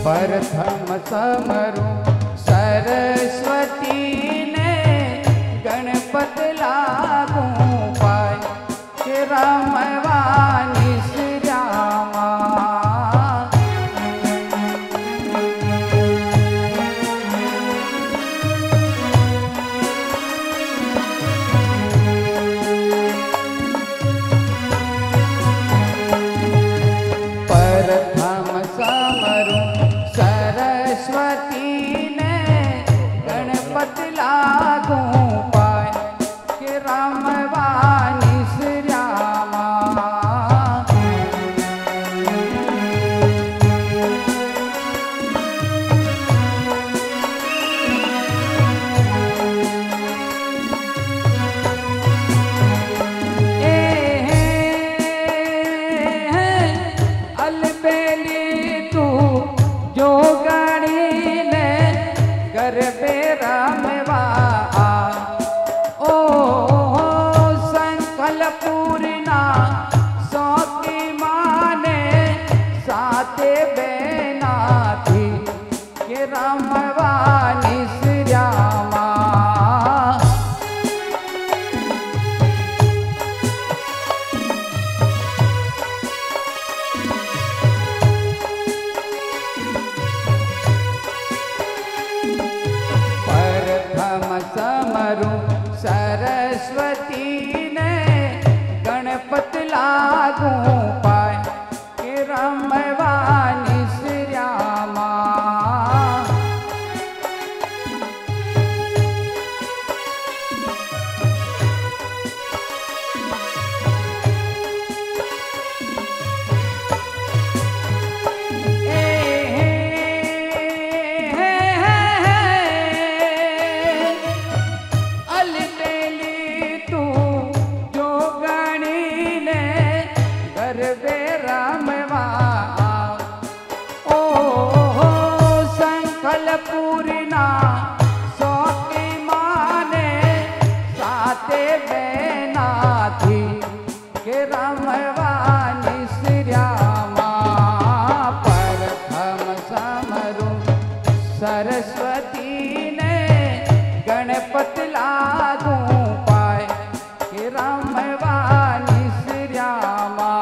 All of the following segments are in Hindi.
प्रथम समरू सरस्वती ने गणपत लागू पाए रमवानी श्यामा। प्रथम समरू सरस्वती ने गणपत लागू पाए के रमवानी श्यामा। अलबेली तू जो गणी ने गरबे रामवा ओ संकल्पूर्णा सौकी माने साते बेना थी के रामवानी श्यामा। समरू सरस्वती ने गणपत लागू पाए के रमवानी श्यामा। पूर्णा सौकी माने साते बेना थी के रमवानी श्यामा। प्रथम समरू सरस्वती ने गणपत लागू पाए के रमवानी श्यामा।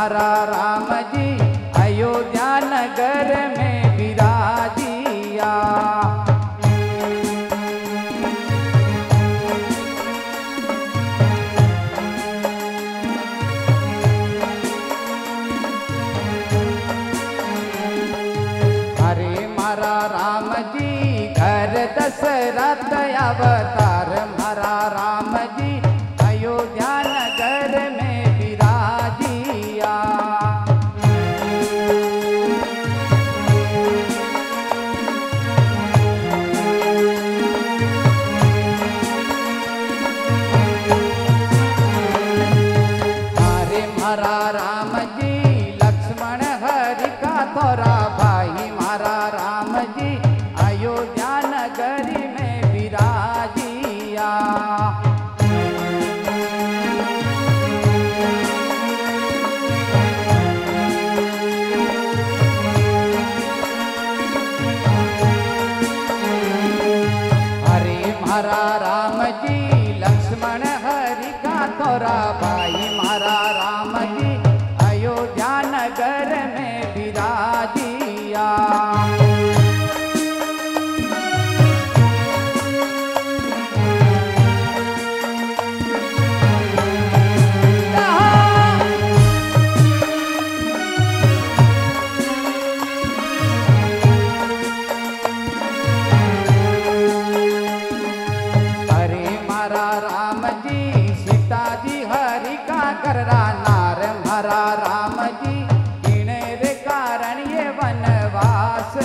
हमारा राम जी अयोध्या नगर में विराजिया। अरे मारा राम जी घर दशरथ अवतार, मारा राम जी अयोध्या नगर में विराजिया। अरे मारा राम जी लक्ष्मण हरि का तोरा भाई, मारा राम जी अयोध्या नगर में विराजिया। मारा राम जी लक्ष्मण हरि का तोरा भाई, मारा राम जी अयोध्या नगर में विराजिया। हरा राम जी इन्हें रे कारण ये वनवास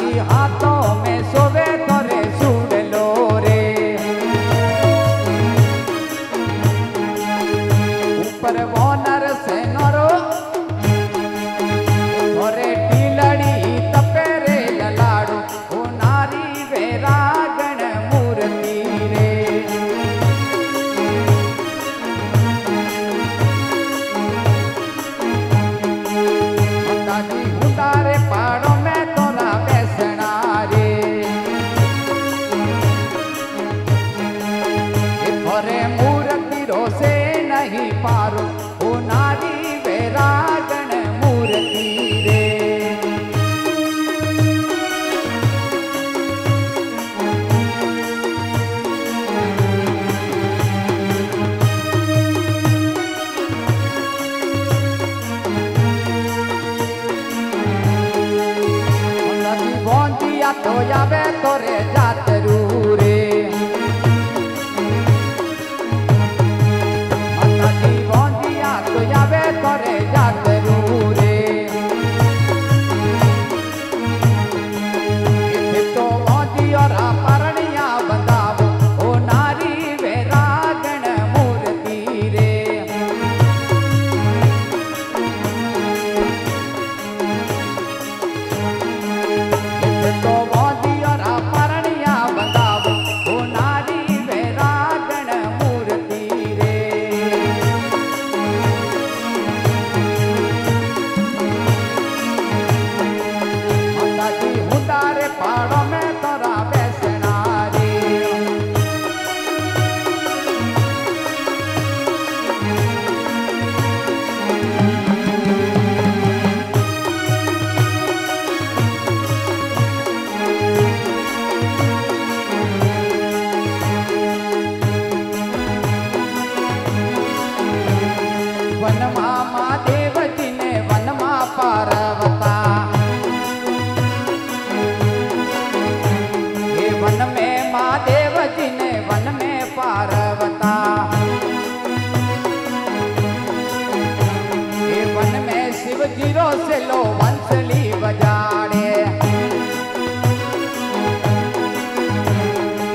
की हाथों में सोवे तोरे सुन लो रे। ऊपर वो नर से नरो तोरे टीलड़ी तपे रे ललाड़ू वो नारी वैरागण मूर्ति रे। माताजी उतारे पाड़ो पारो ओ नारी वैरागण मूर्ति रे। बोंदिया तो यावे तोरे जातरू रे। वनमा महादेव जी ने वनमा पार्वता ये वन में महादेव जी ने वन में पार्वता ये वन में शिव जीरो से लो वंसली बजाड़े।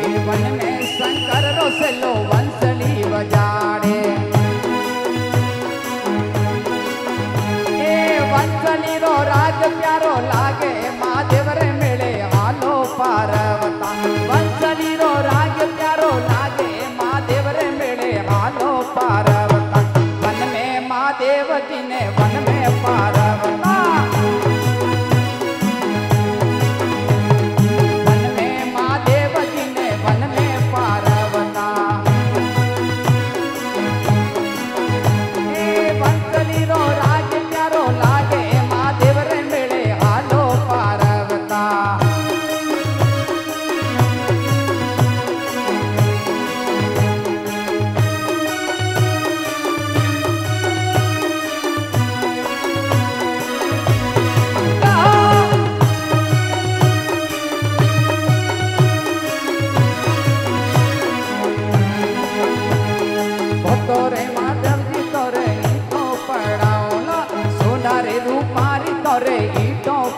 ये वन में शंकर रो से लो वंसली बजाड़े। वंसली रो राज प्यारो लागे महादेव रे मिले हालो पार्वता। वंसली रो राज प्यारो लागे महादेव रे मिले हालो पार्वता। वन में महादेव जी ने वन में पार्वता। वन में महादेव जी ने वन में पार्वता। वंसली रो राज प्यारो लागे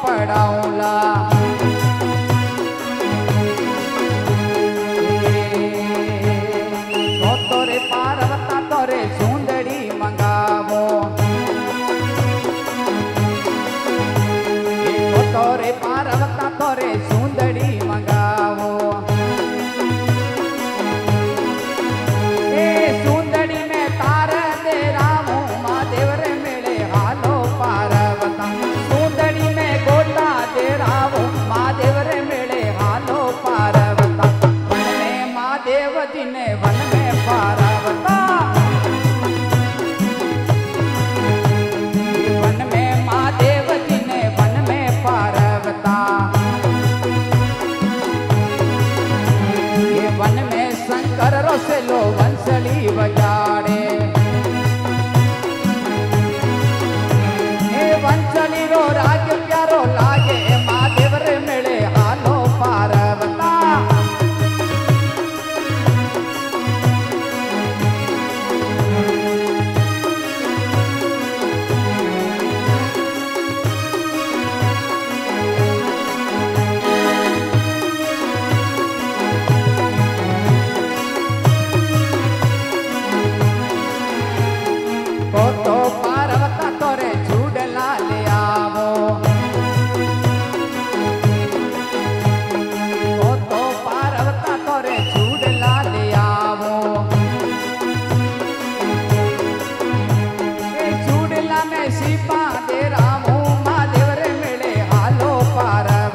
पड़ाऊला तो तोरे पार्वता तोरे सुंदरी मंगावो। तो तोरे पार्वता तोरे सुंदरी मंगावो। ए सुंदरी में तार दे रामो महादेव रे मिले हालो पार्वता। सुंदरी महादेव रे मिले हालो पार्वता। वन में महादेव जी ने वन में पार्वता। वन में महादेव जी ने वन में पार्वता।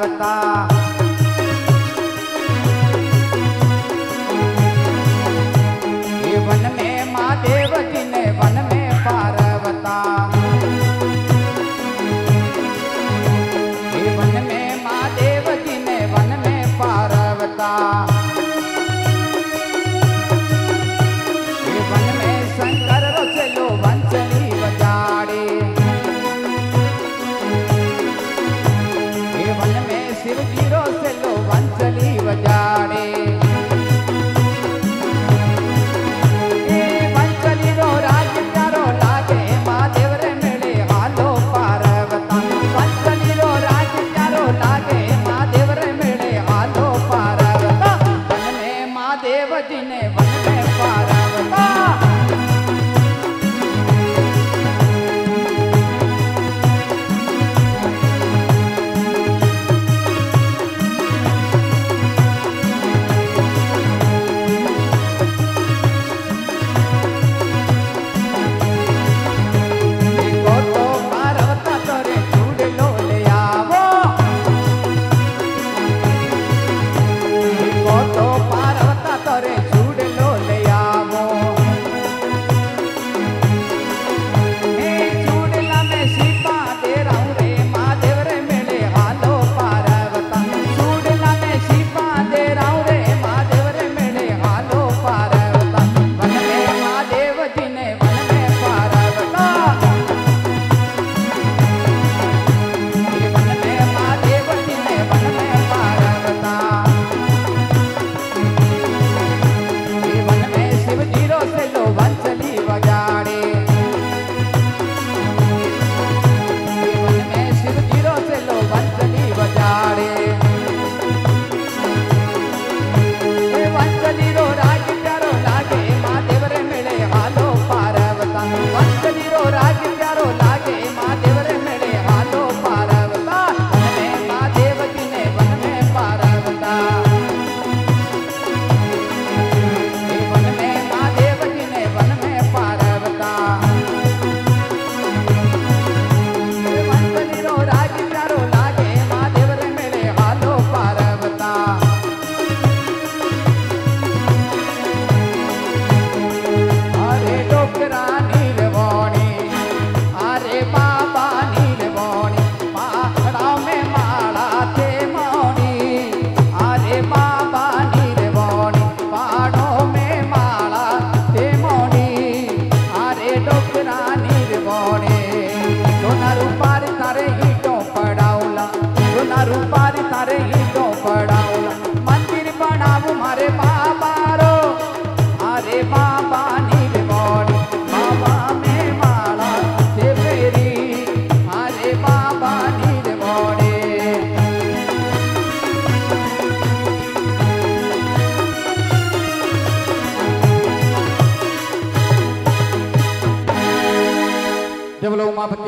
लगता। ये वन में माँ देव जी ने वन में पार बता। ये वन में माँ देव जी ने वन में पार बता। ये वन में शंकर रचलो वंशली बजाड़े। ये वन में शिव जी रचलो वंशली बजाड़े।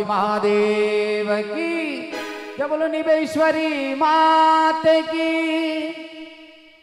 महादेव की जब बोलो निबेश्वरी माते की।